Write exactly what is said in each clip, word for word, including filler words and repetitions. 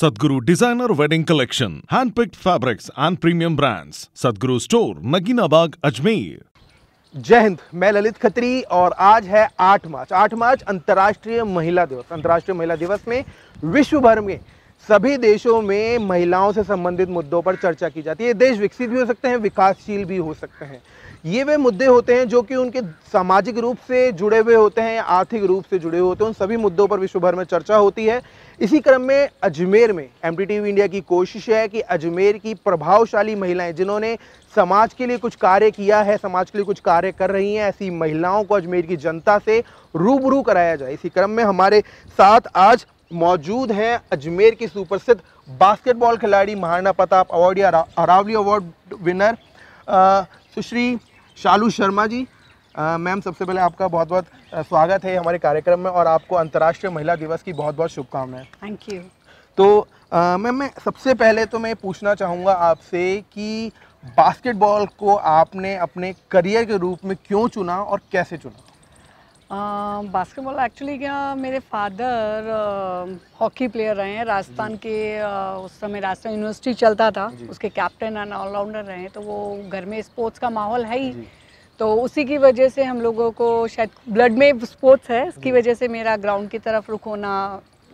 Sadhguru Designer Wedding Collection, handpicked fabrics and premium brands. Sadhguru Store, Naginabag, Ajmer. जय हिंद, मैं ललित खत्री और आज है आठ मार्च। आठ मार्च अंतर्राष्ट्रीय महिला दिवस। अंतर्राष्ट्रीय महिला दिवस में विश्व भर में सभी देशों में महिलाओं से संबंधित मुद्दों पर चर्चा की जाती है। देश विकसित भी हो सकते हैं, विकासशील भी हो सकते हैं। ये वे मुद्दे होते हैं जो कि उनके सामाजिक रूप से जुड़े हुए होते हैं, आर्थिक रूप से जुड़े हुए होते हैं। उन सभी मुद्दों पर विश्व भर में चर्चा होती है। इसी क्रम में अजमेर में एमटीटीवी इंडिया की कोशिश है कि अजमेर की प्रभावशाली महिलाएं, जिन्होंने समाज के लिए कुछ कार्य किया है, समाज के लिए कुछ कार्य कर रही हैं, ऐसी महिलाओं को अजमेर की जनता से रूबरू कराया जाए। इसी क्रम में हमारे साथ आज मौजूद हैं अजमेर की सुप्रसिद्ध बास्केटबॉल खिलाड़ी, महाराणा प्रताप अवार्ड या Aravali award winner Sushri Shalu Sharma ji. Ma'am, सबसे पहले आपका बहुत बहुत स्वागत है हमारे कार्यक्रम में और आपको अंतर्राष्ट्रीय महिला दिवस की बहुत बहुत शुभकामनाएं। Thank you. तो मैम, मैं सबसे पहले तो मैं पूछना चाहूँगा आपसे कि बास्केटबॉल को आपने अपने करियर के रूप में क्यों चुना और कैसे चुना? बास्केटबॉल एक्चुअली क्या, मेरे फादर हॉकी प्लेयर रहे हैं, राजस्थान के uh, उस समय राजस्थान यूनिवर्सिटी चलता था, उसके कैप्टन एंड ऑलराउंडर रहे हैं। तो वो घर में स्पोर्ट्स का माहौल है ही, तो उसी की वजह से हम लोगों को शायद ब्लड में स्पोर्ट्स है, इसकी वजह से मेरा ग्राउंड की तरफ रुख होना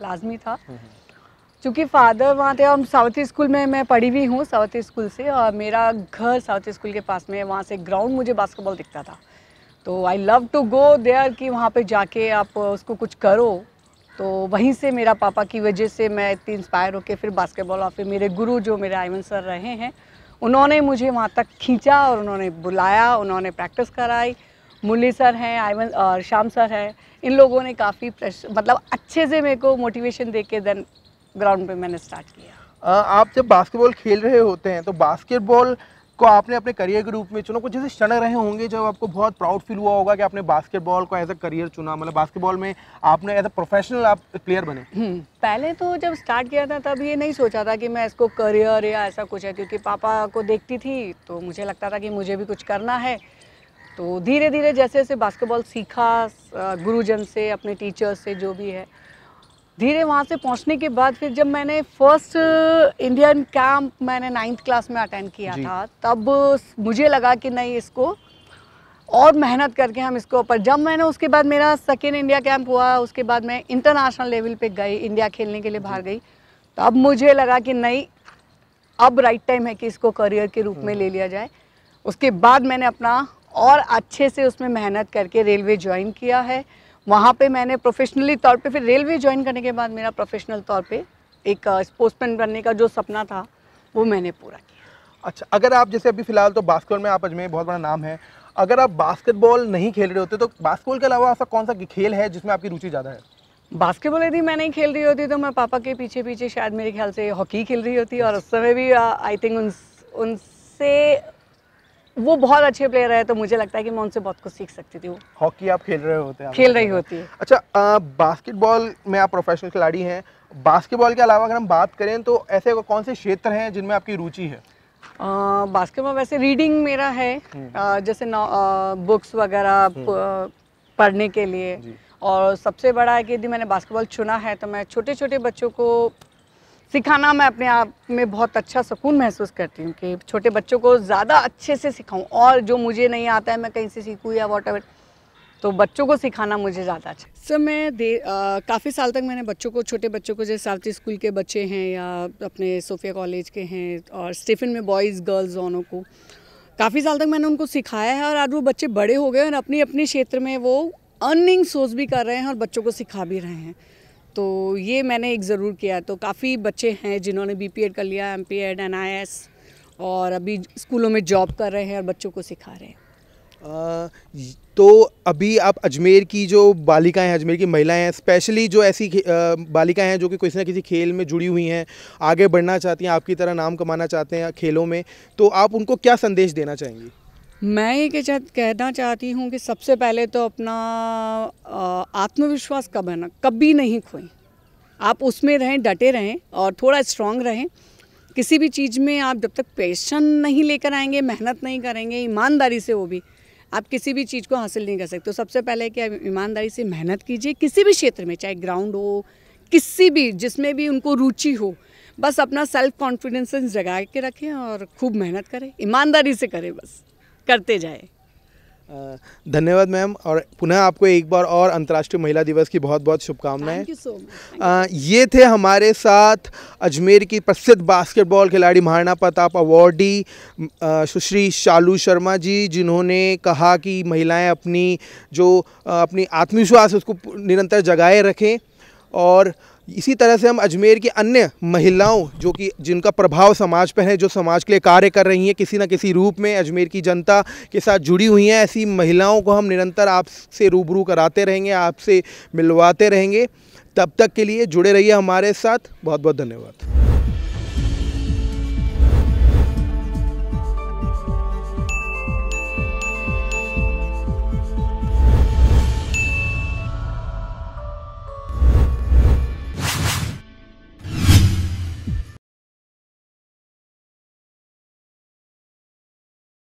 लाजमी था। चूँकि फादर वहाँ थे और सावित्री स्कूल में मैं पढ़ी हुई हूँ, सावित्री स्कूल से, और मेरा घर सावित्री स्कूल के पास में, वहाँ से ग्राउंड मुझे बास्केटबॉल दिखता था। तो I love to go there कि वहाँ पे जाके आप उसको कुछ करो। तो वहीं से मेरा पापा की वजह से मैं इतनी इंस्पायर होके फिर बास्केटबॉल, और फिर मेरे गुरु जो मेरे आइवन सर रहे हैं, उन्होंने मुझे वहाँ तक खींचा और उन्होंने बुलाया, उन्होंने प्रैक्टिस कराई। मुल्ली सर हैं, आइवन और शाम सर हैं, इन लोगों ने काफ़ी मतलब अच्छे से मेरे को मोटिवेशन दे के देन ग्राउंड पर मैंने स्टार्ट किया। आप जब बास्केटबॉल खेल रहे होते हैं तो बास्केटबॉल को आपने अपने करियर के रूप में चुना, कुछ जैसे क्षण रहे होंगे जब आपको बहुत प्राउड फील हुआ होगा कि आपने बास्केटबॉल को एज अ करियर चुना, मतलब बास्केटबॉल में आपने एज अ प्रोफेशनल आप प्लेयर बने। पहले तो जब स्टार्ट किया था तब ये नहीं सोचा था कि मैं इसको करियर या ऐसा कुछ है, क्योंकि पापा को देखती थी तो मुझे लगता था कि मुझे भी कुछ करना है। तो धीरे धीरे जैसे जैसे बास्केटबॉल सीखा, गुरुजन से, अपने टीचर्स से, जो भी है, धीरे वहाँ से पहुँचने के बाद फिर जब मैंने फर्स्ट इंडियन कैंप मैंने नाइन्थ क्लास में अटेंड किया था, तब मुझे लगा कि नहीं, इसको और मेहनत करके हम इसको ऊपर। जब मैंने उसके बाद मेरा सेकेंड इंडिया कैंप हुआ, उसके बाद मैं इंटरनेशनल लेवल पे गई, इंडिया खेलने के लिए बाहर गई, तब मुझे लगा कि नहीं, अब राइट टाइम है कि इसको करियर के रूप में ले लिया जाए। उसके बाद मैंने अपना और अच्छे से उसमें मेहनत करके रेलवे ज्वाइन किया है। वहाँ पे मैंने प्रोफेशनली तौर पे, फिर रेलवे ज्वाइन करने के बाद मेरा प्रोफेशनल तौर पे एक स्पोर्ट्समैन बनने का जो सपना था वो मैंने पूरा किया। अच्छा, अगर आप जैसे अभी फ़िलहाल तो बास्केटबॉल में आप अजमेर बहुत बड़ा नाम है, अगर आप बास्केटबॉल नहीं खेल रहे होते तो बास्केटबॉल के अलावा ऐसा कौन सा खेल है जिसमें आपकी रुचि ज़्यादा है? बास्केटबॉल यदि मैं नहीं खेल रही होती तो मैं पापा के पीछे पीछे शायद मेरे ख्याल से हॉकी खेल रही होती, और उस समय भी आई थिंक उनसे वो बहुत अच्छे प्लेयर है, तो मुझे लगता है कि मैं उनसे बहुत कुछ सीख सकती थी। वो हॉकी आप खेल रहे होते हैं, खेल रही होती है। अच्छा, बास्केटबॉल में आप प्रोफेशनल खिलाड़ी हैं, बास्केटबॉल के अलावा अगर हम बात करें तो ऐसे कौन से क्षेत्र हैं जिनमें आपकी रुचि है? बास्केटबॉल, वैसे रीडिंग मेरा है, आ, जैसे आ, बुक्स वगैरह पढ़ने के लिए, और सबसे बड़ा है कि यदि मैंने बास्केटबॉल चुना है तो मैं छोटे छोटे बच्चों को सिखाना, मैं अपने आप में बहुत अच्छा सुकून महसूस करती हूँ कि छोटे बच्चों को ज़्यादा अच्छे से सिखाऊं, और जो मुझे नहीं आता है मैं कहीं से सीखूँ या वॉट एवर, तो बच्चों को सिखाना मुझे ज़्यादा अच्छा। सर, मैं दे काफ़ी साल तक मैंने बच्चों को, छोटे बच्चों को, जैसे सावित्री स्कूल के बच्चे हैं या अपने सोफिया कॉलेज के हैं, और स्टीफन में बॉयज़ गर्ल्स दोनों को काफ़ी साल तक मैंने उनको सिखाया है, और आज वो बच्चे बड़े हो गए और अपने अपने क्षेत्र में वो अर्निंग सोर्स भी कर रहे हैं और बच्चों को सिखा भी रहे हैं। तो ये मैंने एक ज़रूर किया। तो काफ़ी बच्चे हैं जिन्होंने बीपीएट कर लिया, एमपीएट, एनआईएस, और अभी स्कूलों में जॉब कर रहे हैं और बच्चों को सिखा रहे हैं। तो अभी आप अजमेर की जो बालिकाएं हैं, अजमेर की महिलाएं हैं, स्पेशली जो ऐसी बालिकाएं हैं जो कि किसी ना किसी खेल में जुड़ी हुई हैं, आगे बढ़ना चाहती हैं, आपकी तरह नाम कमाना चाहते हैं खेलों में, तो आप उनको क्या संदेश देना चाहेंगी? मैं ये कहना चाहती हूँ कि सबसे पहले तो अपना आत्मविश्वास कब है ना कभी नहीं खोएं, आप उसमें रहें, डटे रहें और थोड़ा स्ट्रांग रहें। किसी भी चीज़ में आप जब तक पैशन नहीं लेकर आएंगे, मेहनत नहीं करेंगे ईमानदारी से, वो भी आप किसी भी चीज़ को हासिल नहीं कर सकते। तो सबसे पहले कि आप ईमानदारी से मेहनत कीजिए, किसी भी क्षेत्र में, चाहे ग्राउंड हो, किसी भी जिसमें भी उनको रुचि हो, बस अपना सेल्फ कॉन्फिडेंस जगा के रखें और खूब मेहनत करें, ईमानदारी से करें, बस करते जाए। धन्यवाद मैम, और पुनः आपको एक बार और अंतर्राष्ट्रीय महिला दिवस की बहुत बहुत शुभकामनाएं। Thank you so much. ये थे हमारे साथ अजमेर की प्रसिद्ध बास्केटबॉल खिलाड़ी महाराणा प्रताप अवार्डी सुश्री शालू शर्मा जी, जिन्होंने कहा कि महिलाएं अपनी जो अपनी आत्मविश्वास उसको निरंतर जगाए रखें। और इसी तरह से हम अजमेर की अन्य महिलाओं जो कि जिनका प्रभाव समाज पर है, जो समाज के लिए कार्य कर रही हैं किसी न किसी रूप में, अजमेर की जनता के साथ जुड़ी हुई हैं, ऐसी महिलाओं को हम निरंतर आपसे रूबरू कराते रहेंगे, आपसे मिलवाते रहेंगे। तब तक के लिए जुड़े रहिए हमारे साथ। बहुत बहुत धन्यवाद।